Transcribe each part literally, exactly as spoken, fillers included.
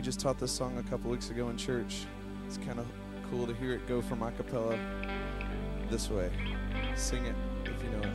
We just taught this song a couple weeks ago in church. It's kind of cool to hear it go from a cappella this way. Sing it if you know it.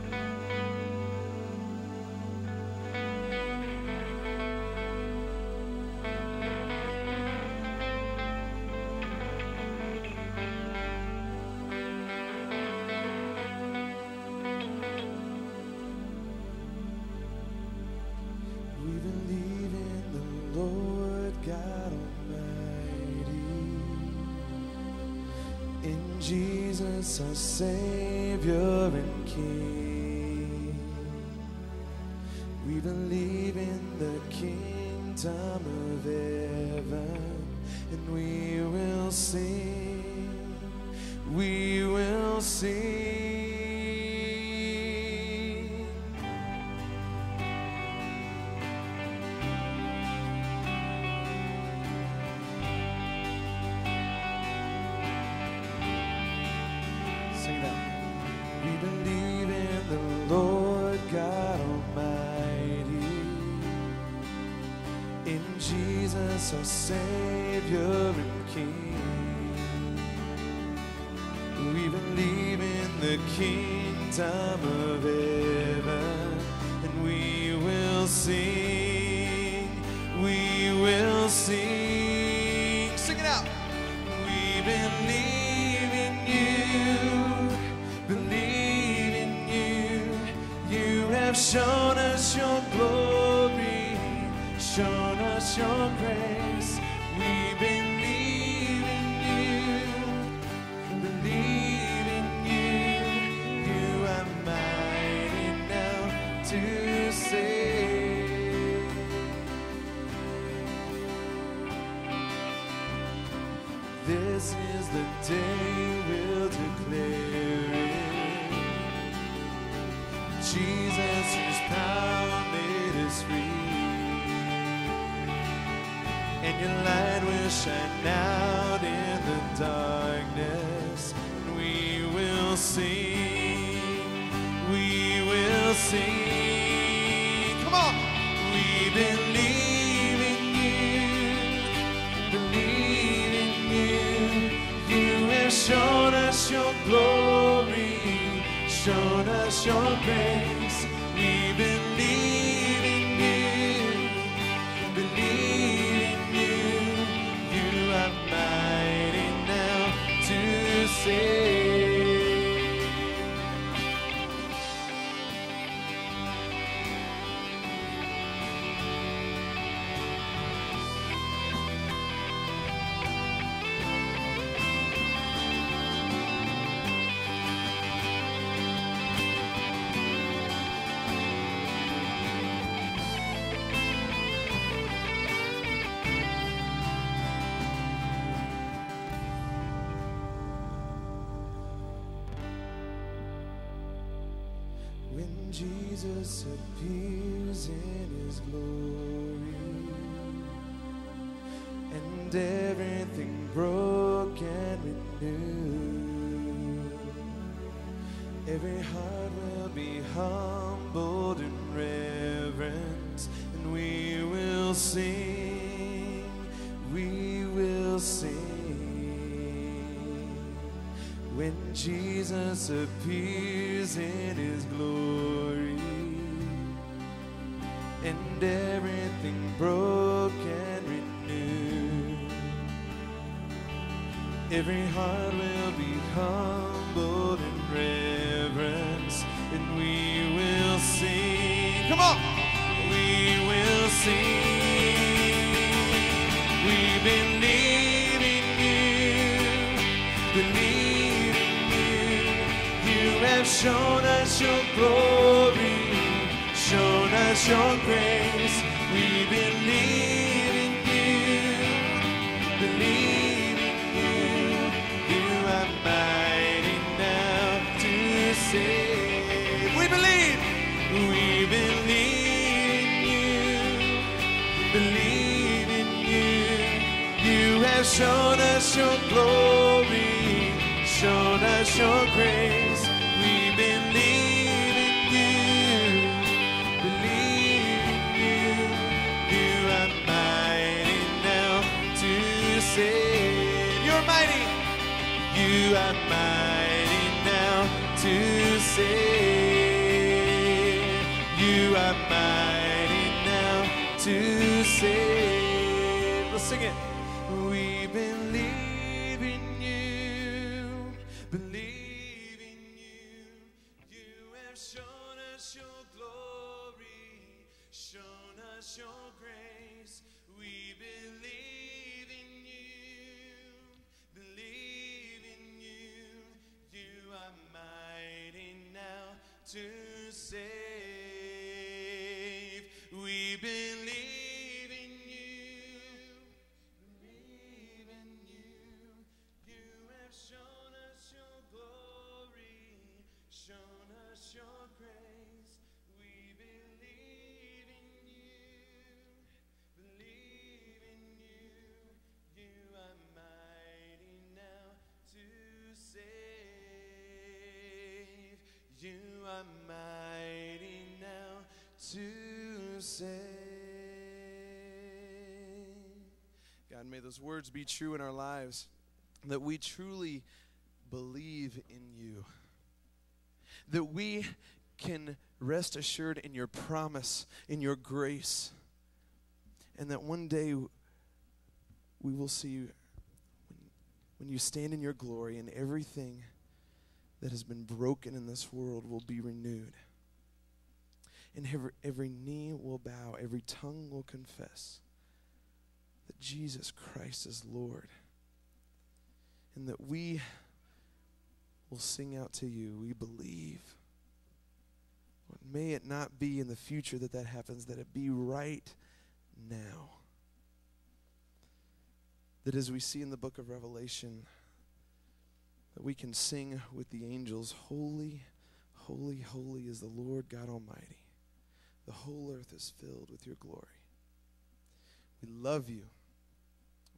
Jesus, our Savior and King, we believe in the kingdom of heaven, and we will sing, we will sing. Jesus, our Savior and King, we believe in the kingdom of heaven, and we will sing, we will sing. Sing it out. We believe in you, believe in you. You have shown us your glory, shown your grace. We believe in you, believe in you. You are mighty now to save. This is the day we'll declare it. Jesus, whose power made us free, and your light will shine out in the darkness. And we will sing, we will sing. Come on! We believe in you, believe in you. You have shown us your glory, shown us your grace. We believe in you, believe. When Jesus appears in his glory, and everything broke and renewed, every heart will be humbled in reverence, and we will sing, we will sing. When Jesus appears in his glory, and everything broke and renewed, every heart will be humbled in reverence, and we will sing. Come on! We will sing. We believe in you, believe. Have shown us your glory, shown us your grace. We believe in you, believe in you. You are mighty now to save. We believe, we believe in you, believe in you. You have shown us your glory, shown us your grace. Believe in you, believe in you. You are mighty now. You are mighty now to save. You are mighty now to save. Let's sing it. We believe in you, believe in you. You have shown us your glory, shown us your grace. We believe in you, believe in you. You are mighty now to save. We believe. You are mighty now to save. God, may those words be true in our lives, that we truly believe in you, that we can rest assured in your promise, in your grace, and that one day we will see you when you stand in your glory and everything that has been broken in this world will be renewed. And every, every knee will bow, every tongue will confess that Jesus Christ is Lord. And that we will sing out to you, we believe. Lord, may it not be in the future that that happens, that it be right now. That as we see in the book of Revelation, that we can sing with the angels, holy, holy, holy is the Lord God Almighty. The whole earth is filled with your glory. We love you.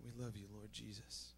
We love you, Lord Jesus.